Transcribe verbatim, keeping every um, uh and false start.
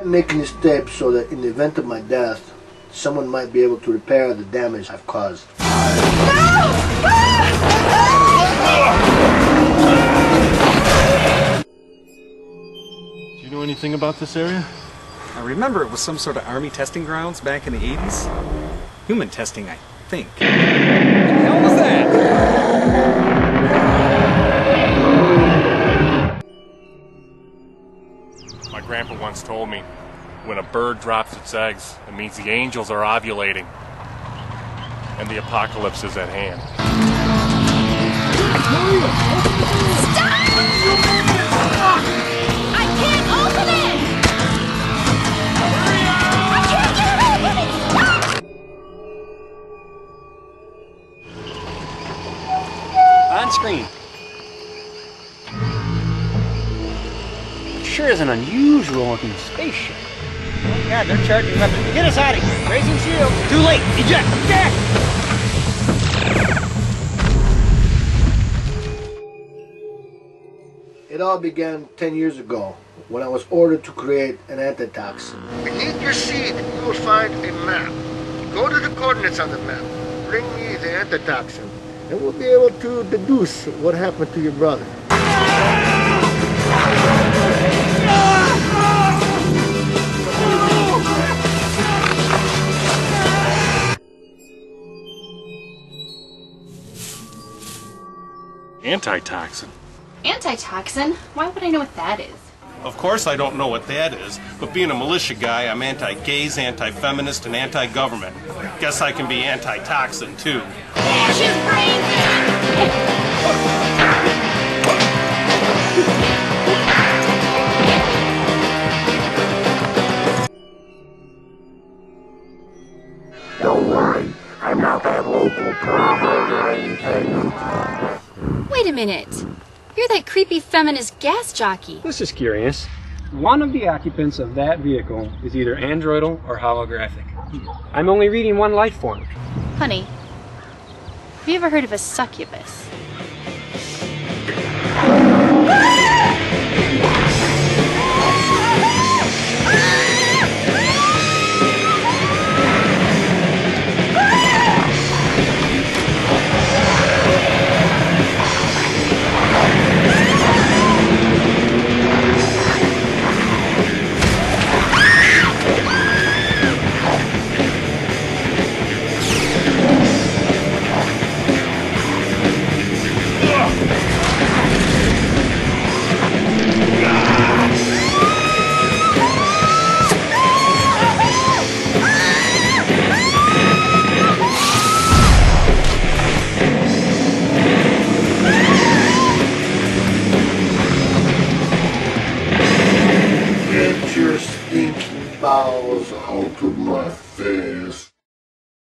I'm making this tape so that in the event of my death, someone might be able to repair the damage I've caused. No! Ah! Ah! Do you know anything about this area? I remember it was some sort of army testing grounds back in the eighties. Human testing, I think. What the hell was that? My grandpa once told me, when a bird drops its eggs, it means the angels are ovulating, and the apocalypse is at hand. Stop! I can't open it! I can't get it open! On screen. It sure is an unusual looking spaceship. Oh God, they're charging weapons. Get us out of here. Raising shield. Too late. Eject. Eject. It all began ten years ago when I was ordered to create an antitoxin. Beneath your seed, you will find a map. Go to the coordinates on the map. Bring me the antitoxin, and we'll be able to deduce what happened to your brother. Antitoxin. Antitoxin? Why would I know what that is? Of course I don't know what that is, but being a militia guy, I'm anti-gays, anti-feminist, and anti-government. Guess I can be antitoxin, too. Bash his brains in! Don't worry, I'm not that local pervert or anything. Wait a minute. You're that creepy feminist gas jockey. This is curious. One of the occupants of that vehicle is either androidal or holographic. I'm only reading one life form. Honey, have you ever heard of a succubus? Stinky bowels out of my face.